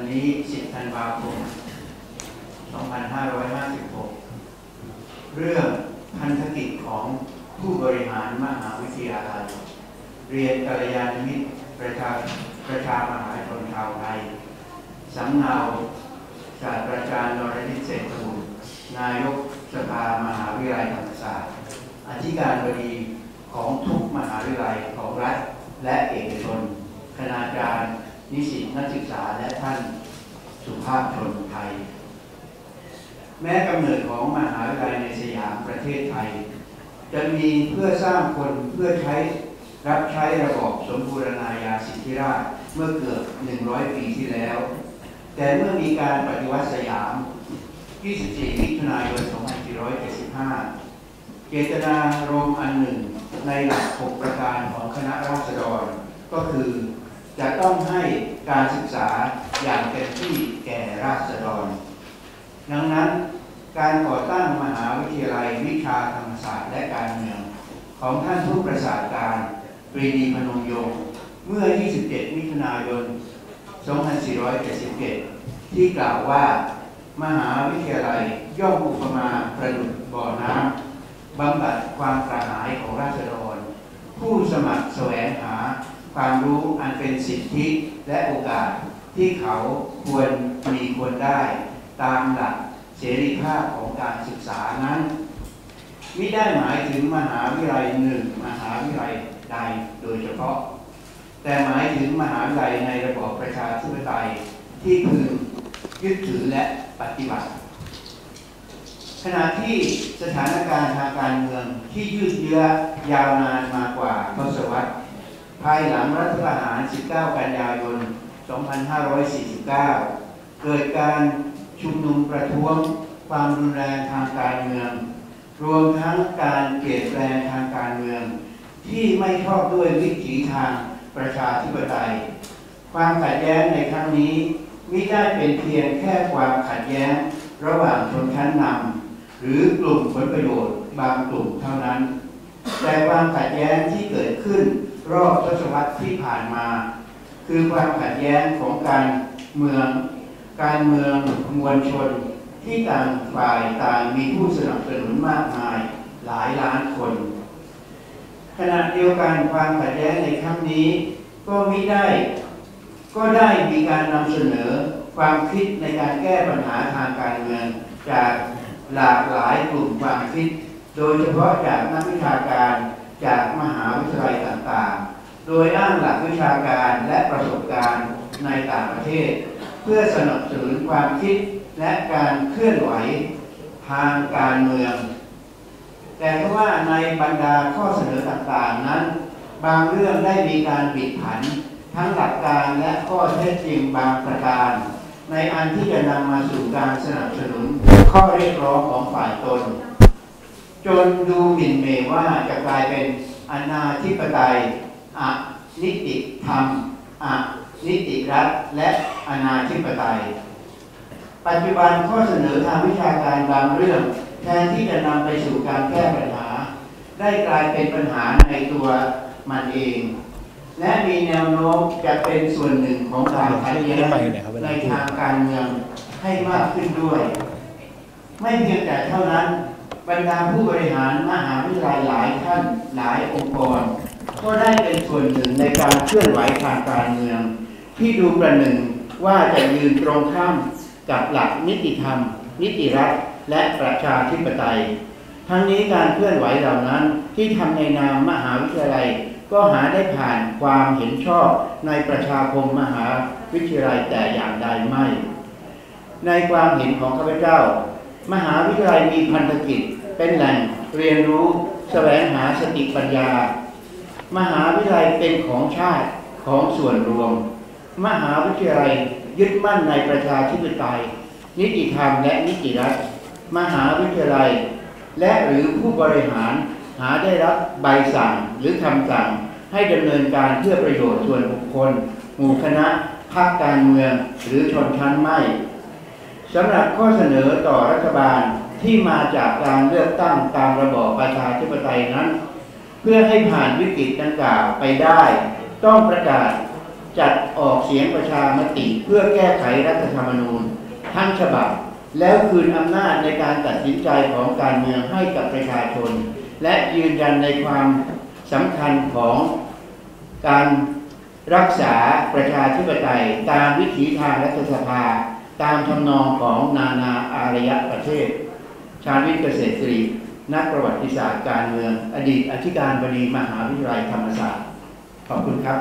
วันนี้10ธันวาคม2556เรื่องพันธกิจของผู้บริหารมหาวิทยาลัยเรียนกัลยาณมิตรประชามหาชนชาวไทยสำเนาศาสตราจารย์นรฤทธิ์เศรษฐบุตรนายกสภามหาวิทยาลัยธรรมศาสตร์อธิการบดีของทุกมหาวิทยาลัยของรัฐและเอกชนคณาจารย์นิสิตนักศึกษาและท่านสุภาพชนไทยแม้กำเนิดของมหาวิทยาลัยในสยามประเทศไทยจะมีเพื่อสร้างคนเพื่อใช้รับใช้ระบอบสมบูรณาญาสิทธิราชย์เมื่อเกือบ100ปีที่แล้วแต่เมื่อมีการปฏิวัติสยาม24 มิถุนายน 2475 เจตนารมณ์อันหนึ่งในหลัก6ประการของคณะราษฎรก็คือจะต้องให้การศึกษาอย่างเต็มที่แก่ราษฎรดังนั้นการก่อตั้งมหาวิทยาลัยวิชาธรรมศาสตร์และการเมืองของท่านผู้ประสาการปรีดีพนมยงค์เมื่อ 27 มิถุนายน 2477 ที่กล่าวว่ามหาวิทยาลัยย่อมอุปมาประดุจบ่อน้ำบำบัดความกระหายของราษฎรผู้สมัครแสวงหาความรู้อันเป็นสิทธิและโอกาสที่เขาควรมีควรได้ตามหลักเสรีภาพของการศึกษานั้นมิได้หมายถึงมหาวิทยาลัยหนึ่งมหาวิทยาลัยใดโดยเฉพาะแต่หมายถึงมหาวิทยาลัยในระบอบประชาธิปไตยที่พึงยึดถือและปฏิบัติขณะที่สถานการณ์ทางการเมืองที่ยืดเยื้อยาวนานมากกว่าทศวรรษภายหลังรัฐประหาร 19 กันยายน 2549 เกิดการชุมนุมประท้วงความรุนแรงทางการเมืองรวมทั้งการเปลี่ยนแปลงทางการเมืองที่ไม่ชอบด้วยวิถีทางประชาธิปไตยความขัดแย้งในครั้งนี้มิได้เป็นเพียงแค่ความขัดแย้งระหว่างชนชั้นนำหรือกลุ่มผลประโยชน์บางกลุ่มเท่านั้นแต่ความขัดแย้งที่เกิดขึ้นรอบทศวรรษที่ผ่านมาคือความขัดแย้งของการเมืองมวลชนที่ต่างฝ่ายต่างมีผู้สนับสนุนมากมายหลายล้านคนขณะเดียวกันความขัดแย้งในครั้งนี้ก็ได้มีการนำเสนอความคิดในการแก้ปัญหาทางการเมืองจากหลากหลายกลุ่มความคิดโดยเฉพาะจากนักวิชาการจากมหาวิทยาลัยต่างๆโดยอ้างหลักวิชาการและประสบการณ์ในต่างประเทศเพื่อสนับสนุนความคิดและการเคลื่อนไหวทางการเมืองแต่เพราะว่าในบรรดาข้อเสนอต่างๆนั้นบางเรื่องได้มีการบิดผันทั้งหลักการและข้อเท็จจริงบางประการในอันที่จะนำมาสู่การสนับสนุนข้อเรียกร้องของฝ่ายตนจนดูหมิ่นเมยว่าจะกลายเป็นอนาธิปไตยอนิติธรรมอนิติรัฐและอนาธิปไตยปัจจุบันข้อเสนอทางวิชาการบางเรื่องแทนที่จะนำไปสู่การแก้ปัญหาได้กลายเป็นปัญหาในตัวมันเองและมีแนวโน้มจะเป็นส่วนหนึ่งของการขัดแย้งในทางการเมืองให้มากขึ้นด้วยไม่เพียงแต่เท่านั้นบรรดาผู้บริหารมหาวิทยาลัยหลายท่านหลายองค์กรก็ได้เป็นส่วนหนึ่งในการเคลื่อนไหวทางการเมืองที่ดูประหนึ่งว่าจะยืนตรงข้ามกับหลักนิติธรรมนิติรัฐและประชาธิปไตยทั้งนี้การเคลื่อนไหวเหล่านั้นที่ทำในนามมหาวิทยาลัยก็หาได้ผ่านความเห็นชอบในประชาคมมหาวิทยาลัยแต่อย่างใดไม่ในความเห็นของข้าพเจ้ามหาวิทยาลัยมีพันธกิจเป็นแหล่งเรียนรู้แสวงหาสติปัญญามหาวิทยาลัยเป็นของชาติของส่วนรวมมหาวิทยาลัยยึดมั่นในประชาธิปไตยนิติธรรมและนิติรัฐมหาวิทยาลัยและหรือผู้บริหารหาได้รับใบสั่งหรือคำสั่งให้ดำเนินการเพื่อประโยชน์ส่วนบุคคลหมู่คณะพรรคการเมืองหรือชนชั้นไม่สำหรับข้อเสนอต่อรัฐบาลที่มาจากการเลือกตั้งตามระบอบประชาธิปไตยนั้นเพื่อให้ผ่านวิกฤตดังกล่าวไปได้ต้องประกาศ จัดออกเสียงประชามติเพื่อแก้ไขรัฐธรรมนูญทั้งฉบับแล้วคืนอำนาจในการตัดสินใจของการเมืองให้กับประชาชนและยืนยันในความสำคัญของการรักษาประชาธิปไตยตามวิถีทางรัฐสภาตามทำนองของนานาอารยประเทศชาญวิทย์เกษตรศรีนักประวัติศาสตร์การเมืองอดีตอธิการบดีมหาวิทยาลัยธรรมศาสตร์ขอบคุณครับ